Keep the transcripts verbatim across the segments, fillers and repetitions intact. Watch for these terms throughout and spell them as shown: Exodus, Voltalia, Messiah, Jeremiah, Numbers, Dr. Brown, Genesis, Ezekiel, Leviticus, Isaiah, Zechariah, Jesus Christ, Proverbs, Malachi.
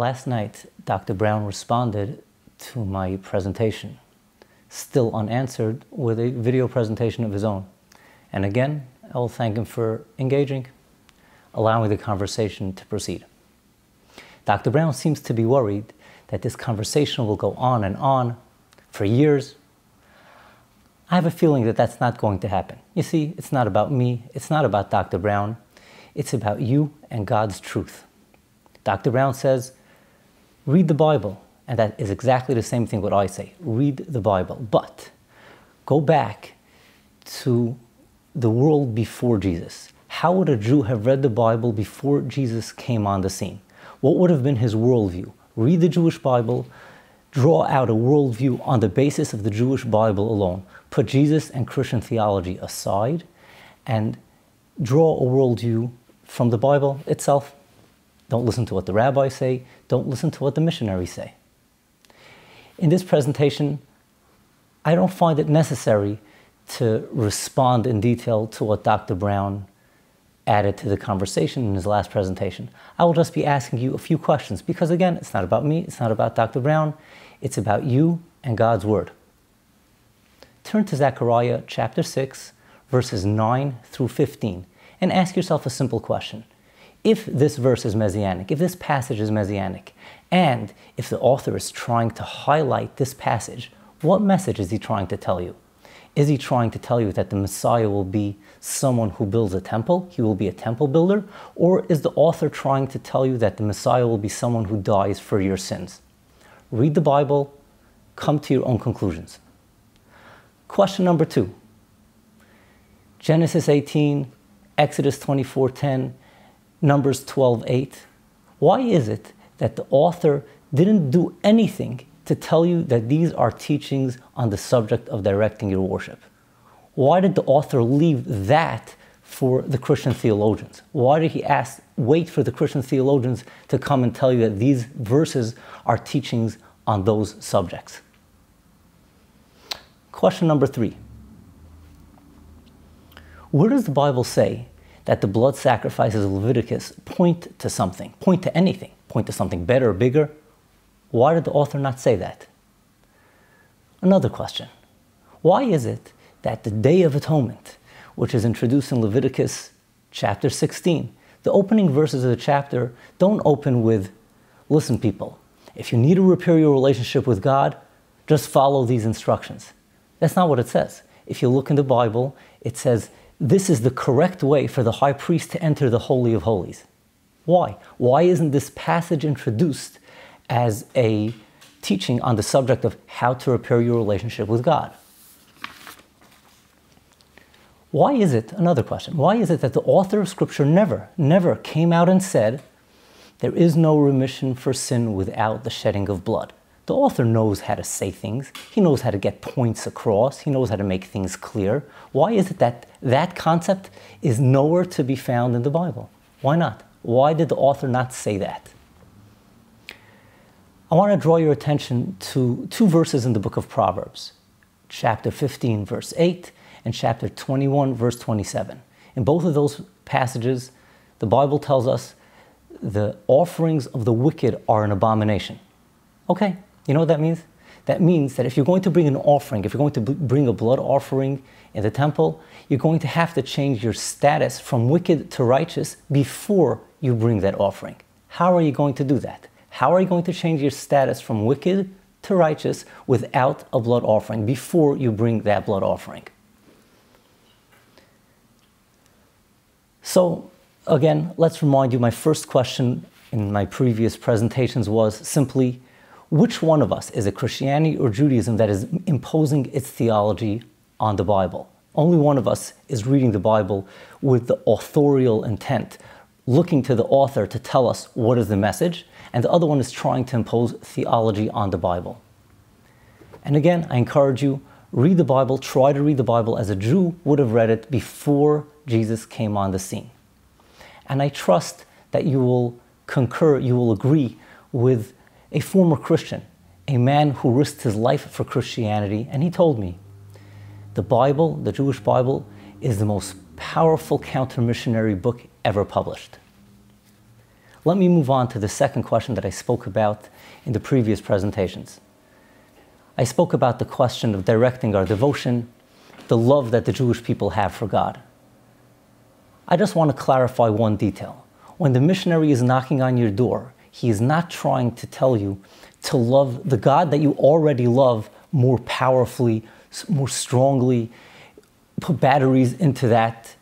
Last night, Doctor Brown responded to my presentation, still unanswered, with a video presentation of his own. And again, I will thank him for engaging, allowing the conversation to proceed. Doctor Brown seems to be worried that this conversation will go on and on for years. I have a feeling that that's not going to happen. You see, it's not about me. It's not about Doctor Brown. It's about you and God's truth. Doctor Brown says, read the Bible. And that is exactly the same thing what I say. Read the Bible. But go back to the world before Jesus. How would a Jew have read the Bible before Jesus came on the scene? What would have been his worldview? Read the Jewish Bible, draw out a worldview on the basis of the Jewish Bible alone. Put Jesus and Christian theology aside and draw a worldview from the Bible itself. Don't listen to what the rabbis say. Don't listen to what the missionaries say. In this presentation, I don't find it necessary to respond in detail to what Doctor Brown added to the conversation in his last presentation. I will just be asking you a few questions because, again, it's not about me. It's not about Doctor Brown. It's about you and God's Word. Turn to Zechariah chapter six, verses nine through fifteen, and ask yourself a simple question. If this verse is messianic, if this passage is messianic, and if the author is trying to highlight this passage, what message is he trying to tell you? Is he trying to tell you that the Messiah will be someone who builds a temple? He will be a temple builder? Or is the author trying to tell you that the Messiah will be someone who dies for your sins? Read the Bible, come to your own conclusions. Question number two. Genesis eighteen, Exodus twenty-four ten, Numbers twelve eight. Why is it that the author didn't do anything to tell you that these are teachings on the subject of directing your worship? Why did the author leave that for the Christian theologians? Why did he ask, wait for the Christian theologians to come and tell you that these verses are teachings on those subjects? Question number three. Where does the Bible say that the blood sacrifices of Leviticus point to something, point to anything, point to something better or bigger? Why did the author not say that? Another question. Why is it that the Day of Atonement, which is introduced in Leviticus chapter sixteen, the opening verses of the chapter don't open with, listen people, if you need to repair your relationship with God, just follow these instructions. That's not what it says. If you look in the Bible, it says, this is the correct way for the high priest to enter the Holy of Holies. Why? Why isn't this passage introduced as a teaching on the subject of how to repair your relationship with God? Why is it, another question, why is it that the author of Scripture never, never came out and said, there is no remission for sin without the shedding of blood? The author knows how to say things. He knows how to get points across. He knows how to make things clear. Why is it that that concept is nowhere to be found in the Bible? Why not? Why did the author not say that? I want to draw your attention to two verses in the book of Proverbs, chapter fifteen, verse eight, and chapter twenty-one, verse twenty-seven. In both of those passages, the Bible tells us the offerings of the wicked are an abomination. Okay, you know what that means? That means that if you're going to bring an offering, if you're going to bring a blood offering in the temple, you're going to have to change your status from wicked to righteous before you bring that offering. How are you going to do that? How are you going to change your status from wicked to righteous without a blood offering, before you bring that blood offering? So, again, let's remind you, my first question in my previous presentations was simply, which one of us, is it Christianity or Judaism that is imposing its theology on the Bible? Only one of us is reading the Bible with the authorial intent, looking to the author to tell us what is the message, and the other one is trying to impose theology on the Bible. And again, I encourage you, read the Bible, try to read the Bible as a Jew would have read it before Jesus came on the scene. And I trust that you will concur, you will agree with a former Christian, a man who risked his life for Christianity, and he told me, the Bible, the Jewish Bible, is the most powerful counter-missionary book ever published. Let me move on to the second question that I spoke about in the previous presentations. I spoke about the question of directing our devotion, the love that the Jewish people have for God. I just want to clarify one detail. When the missionary is knocking on your door, he is not trying to tell you to love the God that you already love more powerfully, more strongly, put batteries into that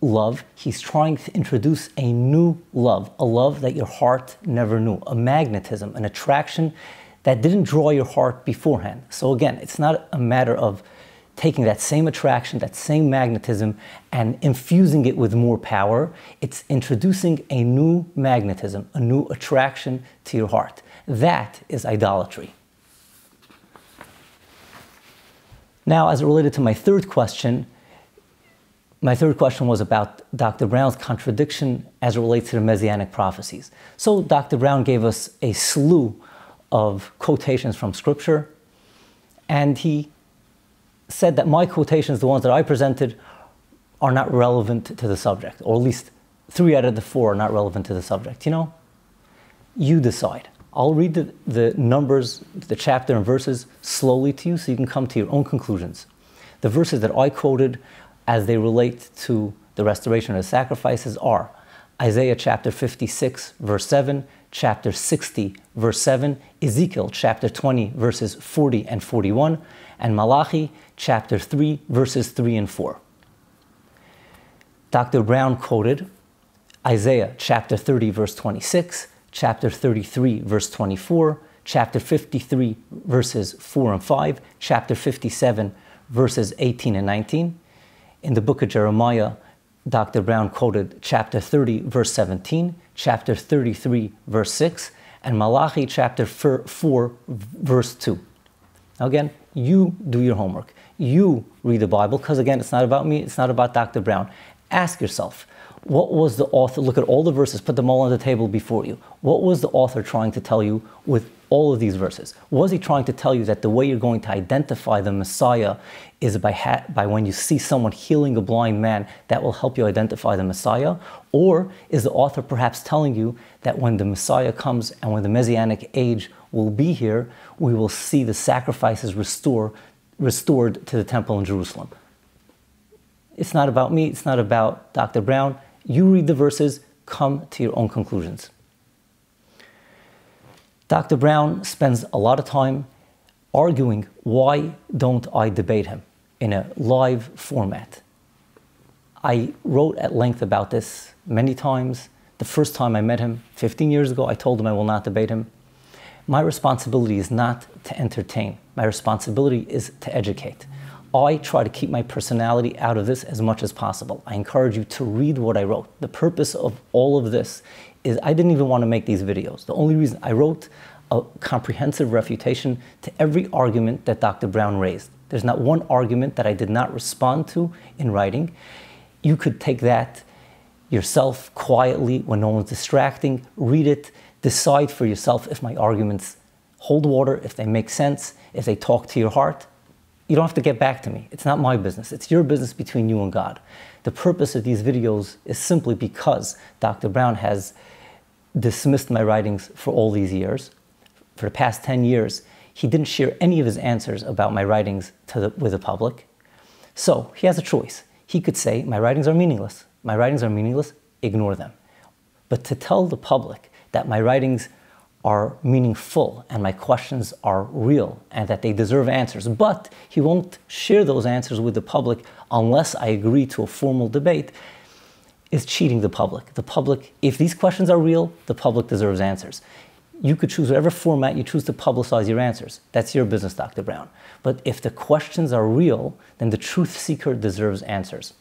love. He's trying to introduce a new love, a love that your heart never knew, a magnetism, an attraction that didn't draw your heart beforehand. So again, it's not a matter of taking that same attraction, that same magnetism, and infusing it with more power. It's introducing a new magnetism, a new attraction to your heart. That is idolatry. Now, as it related to my third question, my third question was about Doctor Brown's contradiction as it relates to the Messianic prophecies. So Doctor Brown gave us a slew of quotations from Scripture, and he said that my quotations, the ones that I presented, are not relevant to the subject, or at least three out of the four are not relevant to the subject. You know, you decide. I'll read the, the numbers, the chapter and verses slowly to you so you can come to your own conclusions. The verses that I quoted as they relate to the restoration of the sacrifices are Isaiah chapter fifty-six, verse seven, chapter sixty, verse seven, Ezekiel chapter twenty, verses forty and forty-one, and Malachi chapter three, verses three and four. Doctor Brown quoted Isaiah chapter thirty, verse twenty-six, chapter thirty-three, verse twenty-four, chapter fifty-three, verses four and five, chapter fifty-seven, verses eighteen and nineteen. In the book of Jeremiah, Doctor Brown quoted chapter thirty, verse seventeen, chapter thirty-three, verse six, and Malachi chapter four, verse two. Now again, you do your homework. You read the Bible, because again, it's not about me, it's not about Doctor Brown. Ask yourself, what was the author, look at all the verses, put them all on the table before you. What was the author trying to tell you with all of these verses? Was he trying to tell you that the way you're going to identify the Messiah is by, ha by when you see someone healing a blind man, that will help you identify the Messiah? Or is the author perhaps telling you that when the Messiah comes and when the Messianic age will be here, we will see the sacrifices restore, restored to the temple in Jerusalem? It's not about me, it's not about Doctor Brown. You read the verses, come to your own conclusions. Doctor Brown spends a lot of time arguing, why don't I debate him in a live format? I wrote at length about this many times. The first time I met him, fifteen years ago, I told him I will not debate him. My responsibility is not to entertain. My responsibility is to educate. I try to keep my personality out of this as much as possible. I encourage you to read what I wrote. The purpose of all of this is I didn't even want to make these videos. The only reason I wrote a comprehensive refutation to every argument that Doctor Brown raised. There's not one argument that I did not respond to in writing. You could take that yourself quietly when no one's distracting, read it, decide for yourself if my arguments hold water, if they make sense, if they talk to your heart. You don't have to get back to me. It's not my business. It's your business between you and God. The purpose of these videos is simply because Doctor Brown has dismissed my writings for all these years. For the past ten years, he didn't share any of his answers about my writings to the, with the public. So he has a choice. He could say, my writings are meaningless. My writings are meaningless. Ignore them. But to tell the public that my writings are meaningful and my questions are real and that they deserve answers. But he won't share those answers with the public unless I agree to a formal debate, is cheating the public. The public, if these questions are real, the public deserves answers. You could choose whatever format you choose to publicize your answers. That's your business, Doctor Brown. But if the questions are real, then the truth seeker deserves answers.